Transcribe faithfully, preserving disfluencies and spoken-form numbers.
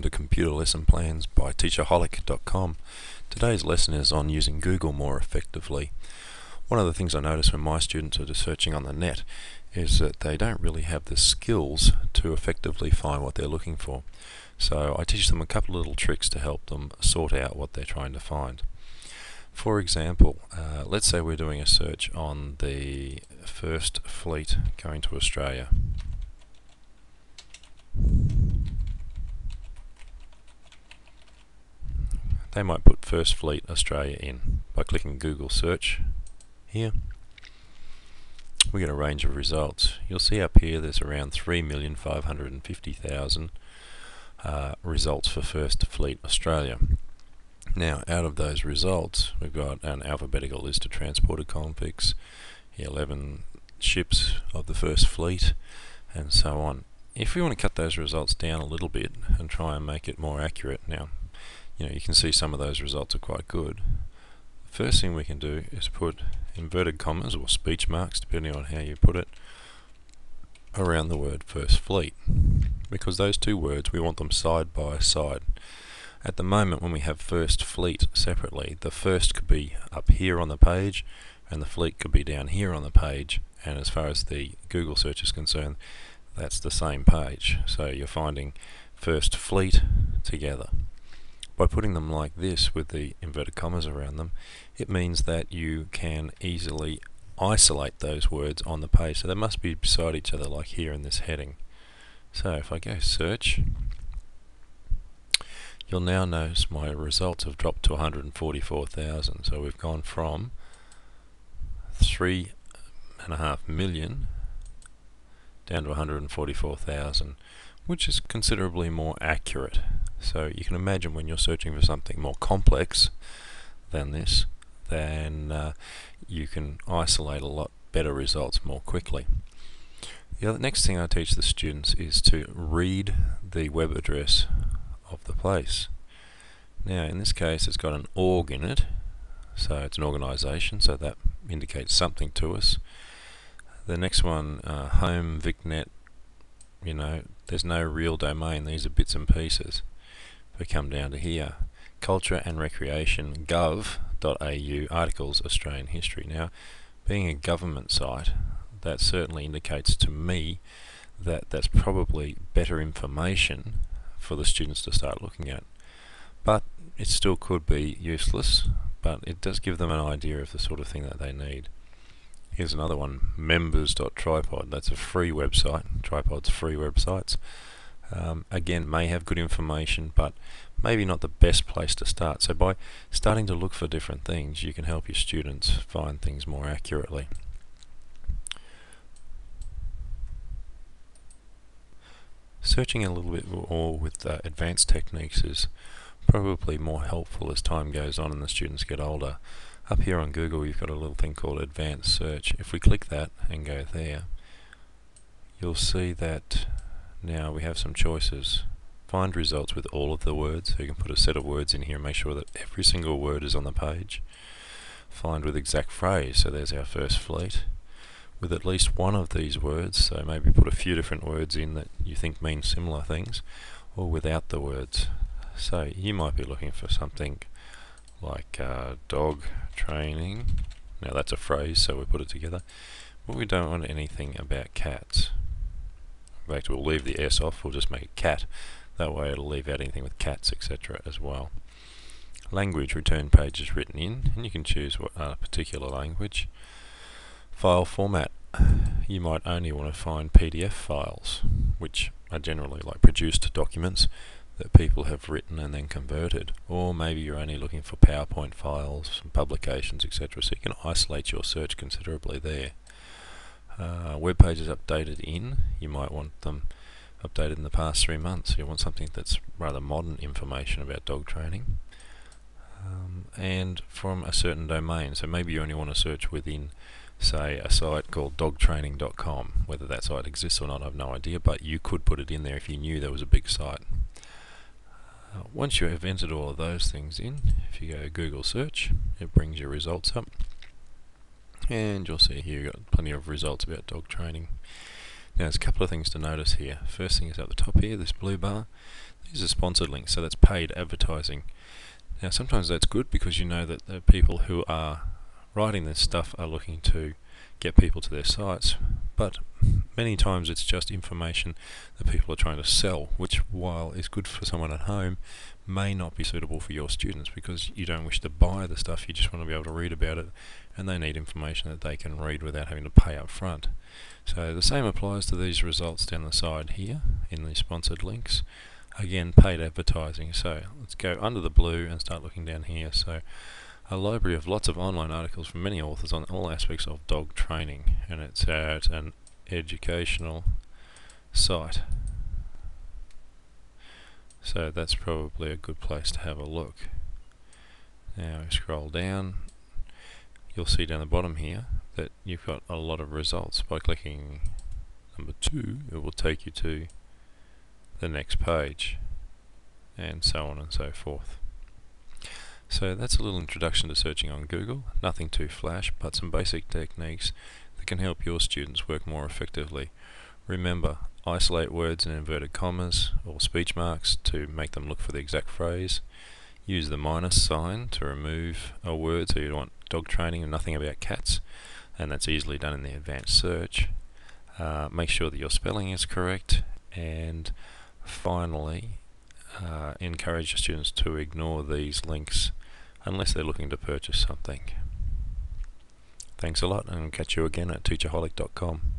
Welcome to Computer Lesson Plans by Teachaholic dot com. Today's lesson is on using Google more effectively. One of the things I notice when my students are just searching on the net is that they don't really have the skills to effectively find what they're looking for. So I teach them a couple of little tricks to help them sort out what they're trying to find. For example, uh, let's say we're doing a search on the first fleet going to Australia. They might put First Fleet Australia in by clicking Google search. Here we get a range of results. You'll see up here there's around three million five hundred fifty thousand uh, results for First Fleet Australia. Now out of those results we've got an alphabetical list of transported convicts, eleven ships of the First Fleet, and so on. If we want to cut those results down a little bit and try and make it more accurate, now you know, you can see some of those results are quite good. First thing we can do is put inverted commas or speech marks, depending on how you put it, around the word First Fleet, because those two words, we want them side by side. At the moment when we have First Fleet separately, the first could be up here on the page and the fleet could be down here on the page, and as far as the Google search is concerned, that's the same page. So you're finding First Fleet together. By putting them like this with the inverted commas around them, it means that you can easily isolate those words on the page. So they must be beside each other, like here in this heading. So if I go search, you'll now notice my results have dropped to one hundred forty-four thousand. So we've gone from three and a half million down to one hundred forty-four thousand, which is considerably more accurate. So you can imagine when you're searching for something more complex than this, then uh, you can isolate a lot better results more quickly. The other, next thing I teach the students is to read the web address of the place. Now in this case it's got an org in it, so it's an organisation, so that indicates something to us. The next one, uh, home, vicnet, you know, there's no real domain, these are bits and pieces. We come down to here, culture and recreation, gov dot A U, articles, Australian history. Now being a government site, that certainly indicates to me that that's probably better information for the students to start looking at, but it still could be useless, but it does give them an idea of the sort of thing that they need. Here's another one, members dot tripod, that's a free website. Tripod's free websites. Um, again, may have good information, but maybe not the best place to start. So by starting to look for different things, you can help your students find things more accurately. Searching a little bit more with uh, advanced techniques is probably more helpful as time goes on and the students get older. Up here on Google you've got a little thing called advanced search. If we click that and go there, you'll see that now we have some choices. Find results with all of the words, so you can put a set of words in here and make sure that every single word is on the page. Find with exact phrase, so there's our First Fleet. With at least one of these words, so maybe put a few different words in that you think mean similar things, or without the words. So you might be looking for something like uh, dog training. Now that's a phrase, so we put it together. But we don't want anything about cats. In fact, we'll leave the S off, we'll just make it cat. That way it'll leave out anything with cats, et cetera as well. Language, return page is written in, and you can choose what uh, particular language. File format, you might only want to find P D F files, which are generally like produced documents that people have written and then converted. Or maybe you're only looking for PowerPoint files, publications, et cetera. So you can isolate your search considerably there. Uh, web pages updated in, you might want them updated in the past three months. You want something that's rather modern information about dog training. Um, and from a certain domain, so maybe you only want to search within, say, a site called dog training dot com. Whether that site exists or not, I have no idea, but you could put it in there if you knew there was a big site. Uh, once you have entered all of those things in, if you go Google search, it brings your results up. And you'll see here you've got plenty of results about dog training. Now there's a couple of things to notice here. First thing is at the top here, this blue bar. These are sponsored links, so that's paid advertising. Now sometimes that's good because you know that the people who are writing this stuff are looking to get people to their sites, but many times it's just information that people are trying to sell, which while is good for someone at home, may not be suitable for your students because you don't wish to buy the stuff, you just want to be able to read about it, and they need information that they can read without having to pay up front. So the same applies to these results down the side here in the sponsored links. Again, paid advertising. So let's go under the blue and start looking down here. So a library of lots of online articles from many authors on all aspects of dog training, and it's at an educational site. So that's probably a good place to have a look. Now we scroll down, you'll see down the bottom here that you've got a lot of results. By clicking number two, it will take you to the next page, and so on and so forth. So that's a little introduction to searching on Google. Nothing too flash, but some basic techniques that can help your students work more effectively. Remember, isolate words in inverted commas or speech marks to make them look for the exact phrase. Use the minus sign to remove a word, so you want dog training and nothing about cats, and that's easily done in the advanced search. Uh, make sure that your spelling is correct, and finally uh, encourage your students to ignore these links unless they're looking to purchase something. Thanks a lot, and catch you again at Teachaholic dot com.